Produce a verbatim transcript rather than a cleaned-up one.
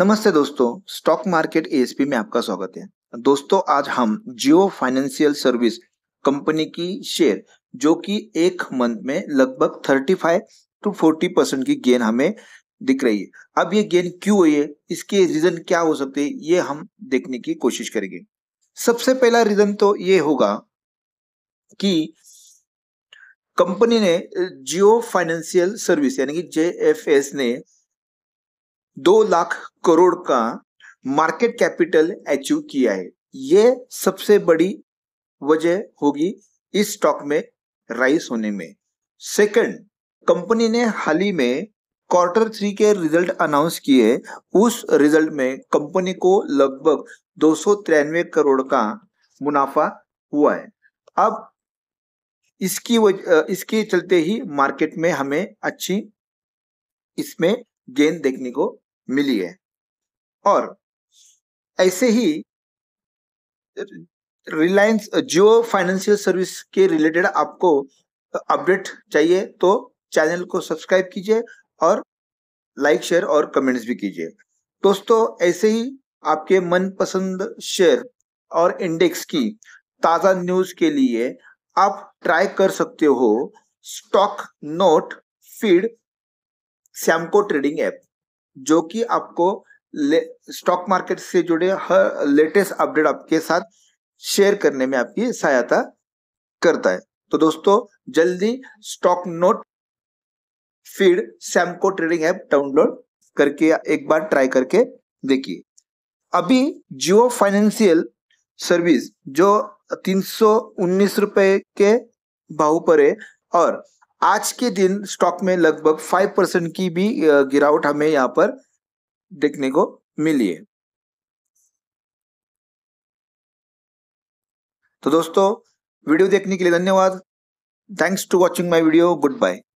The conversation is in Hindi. नमस्ते दोस्तों, स्टॉक मार्केट एएसपी में आपका स्वागत है। दोस्तों आज हम जियो फाइनेंशियल सर्विस कंपनी की शेयर जो कि एक मंथ में लगभग पैंतीस टू चालीस परसेंट की गेन हमें दिख रही है। अब ये गेन क्यों हुई है, इसके रीजन क्या हो सकते हैं, ये हम देखने की कोशिश करेंगे। सबसे पहला रीजन तो ये होगा कि कंपनी ने जियो फाइनेंशियल सर्विस यानी कि जे एफ एस ने दो लाख करोड़ का मार्केट कैपिटल अचीव किया है। यह सबसे बड़ी वजह होगी इस स्टॉक में राइज होने में। सेकंड, कंपनी ने हाल ही में क्वार्टर थ्री के रिजल्ट अनाउंस किए, उस रिजल्ट में कंपनी को लगभग दो सौ तिरानवे करोड़ का मुनाफा हुआ है। अब इसकी वजह इसके चलते ही मार्केट में हमें अच्छी इसमें गेंद देखने को मिली है। और ऐसे ही रिलायंस जियो फाइनेंशियल सर्विस के रिलेटेड आपको अपडेट चाहिए तो चैनल को सब्सक्राइब कीजिए और लाइक शेयर और कमेंट्स भी कीजिए। दोस्तों ऐसे ही आपके मनपसंद शेयर और इंडेक्स की ताज़ा न्यूज़ के लिए आप ट्राई कर सकते हो stock note feed Samco trading app, जो कि आपको स्टॉक मार्केट से जुड़े हर लेटेस्ट अपडेट आपके साथ शेयर करने में आपकी सहायता करता है। तो दोस्तों जल्दी stock note feed Samco trading app download करके एक बार ट्राई करके देखिए। अभी जियो फाइनेंशियल सर्विस जो तीन सौ उन्नीस रुपए के भाव पर है और आज के दिन स्टॉक में लगभग फाइव परसेंट की भी गिरावट हमें यहाँ पर देखने को मिली है। तो दोस्तों वीडियो देखने के लिए धन्यवाद। Thanks to watching my video. Good bye.